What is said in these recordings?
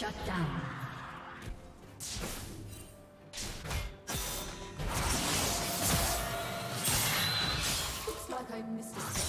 Shut down. Looks like I missed a step.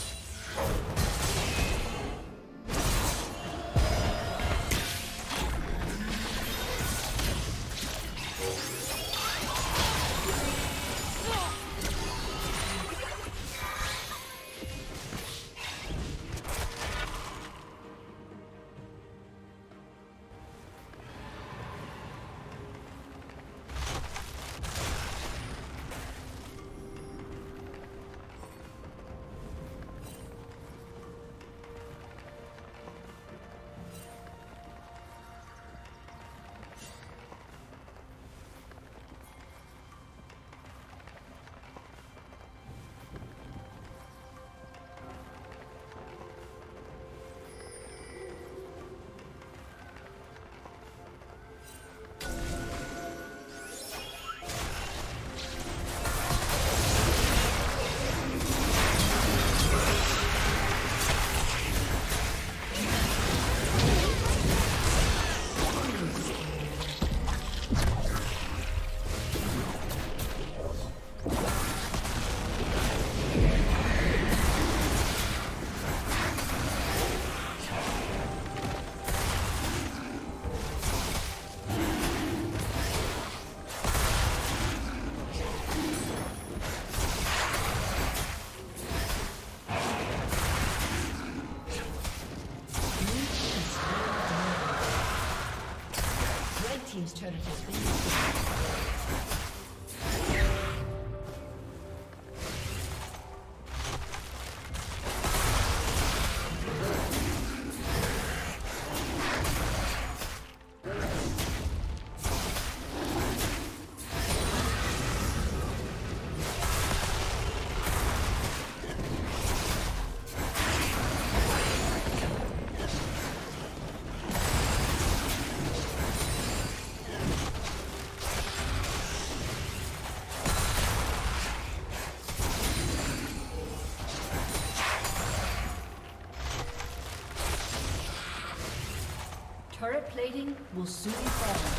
Team's turret has been destroyed. Turret plating will soon fall.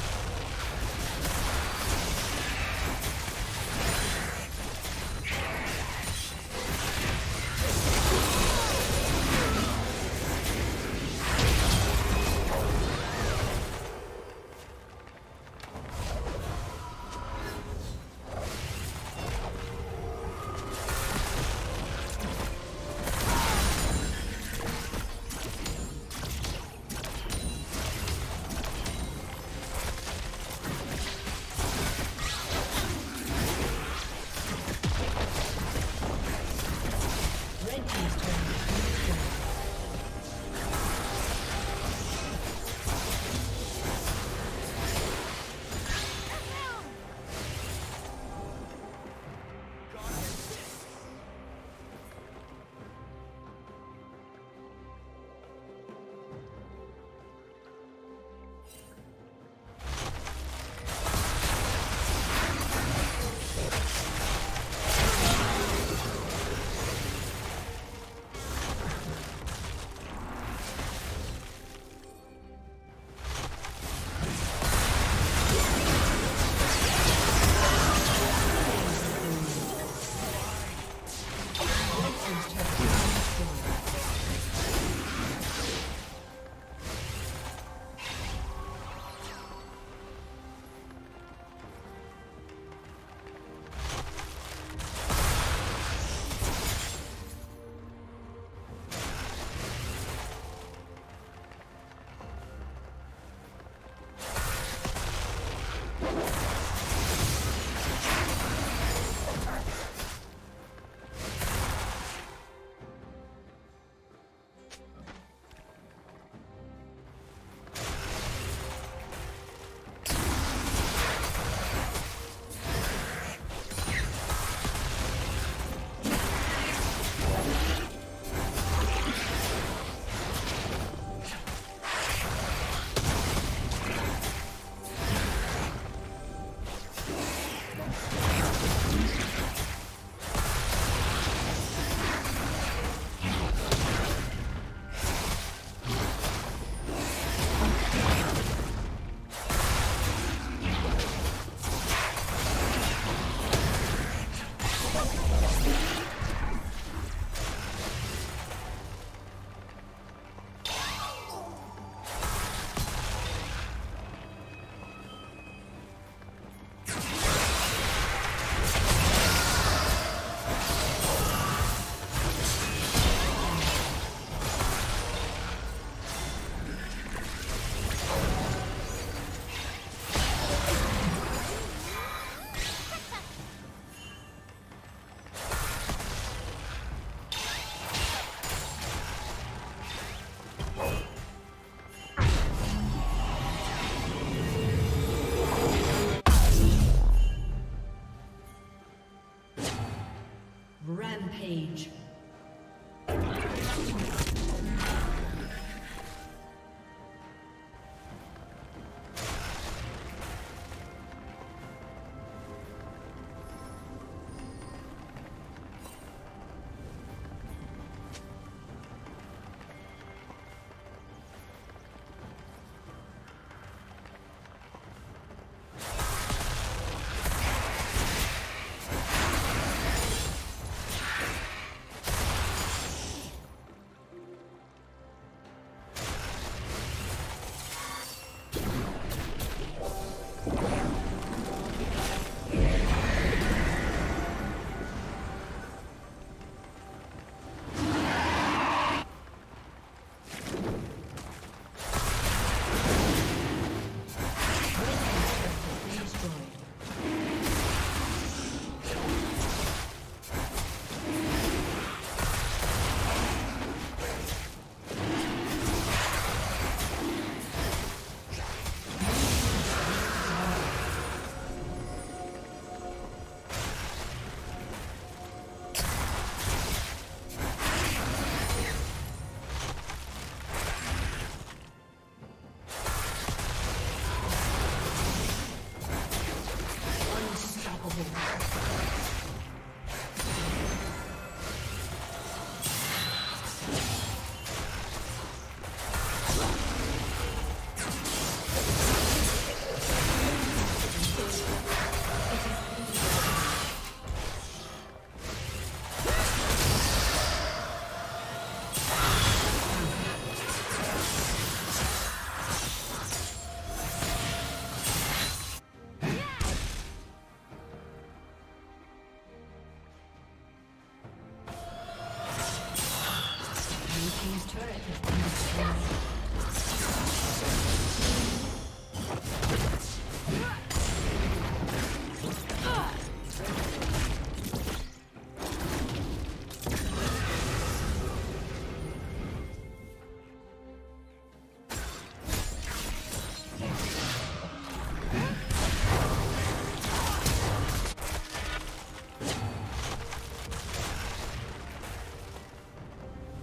Rampage.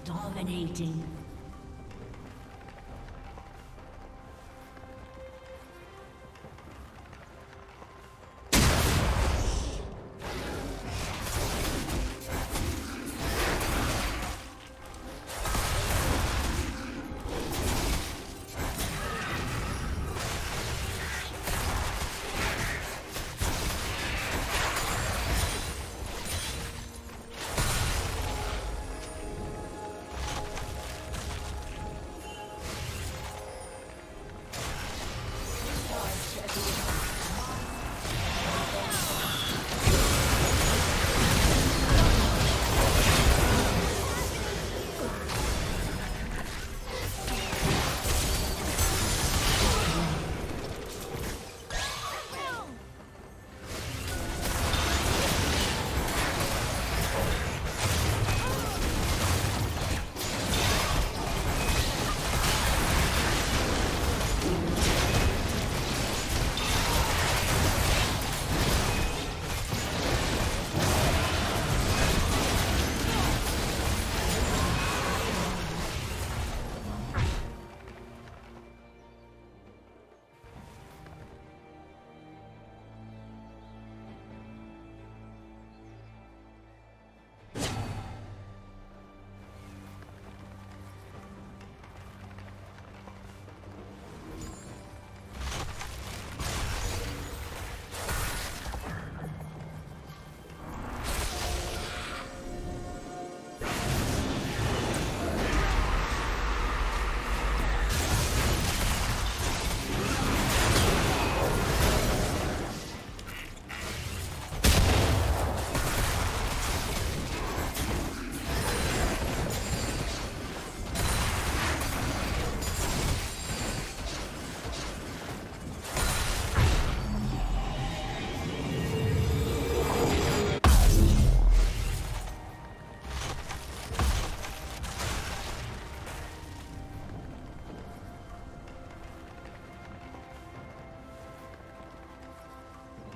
Dominating.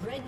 Red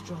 destroyed.